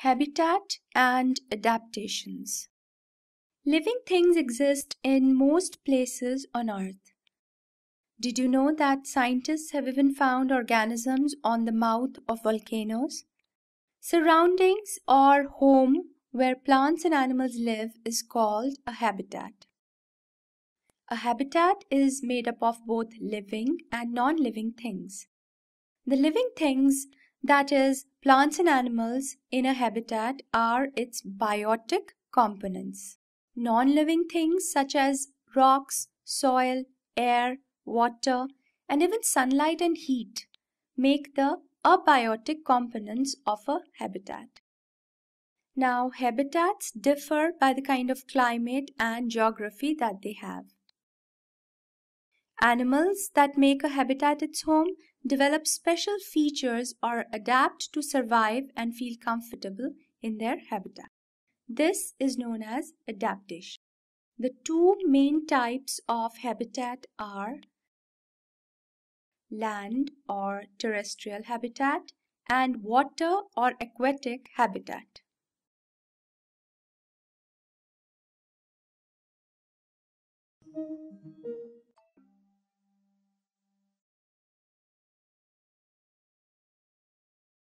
Habitat and adaptations. Living things exist in most places on Earth. Did you know that scientists have even found organisms on the mouth of volcanoes? Surroundings or home where plants and animals live is called a habitat. A habitat is made up of both living and non-living things. The living things, that is, plants and animals in a habitat, are its biotic components. Non-living things such as rocks, soil, air, water, and even sunlight and heat make the abiotic components of a habitat. Now, habitats differ by the kind of climate and geography that they have. Animals that make a habitat its home develop special features or adapt to survive and feel comfortable in their habitat. This is known as adaptation. The two main types of habitat are land or terrestrial habitat and water or aquatic habitat.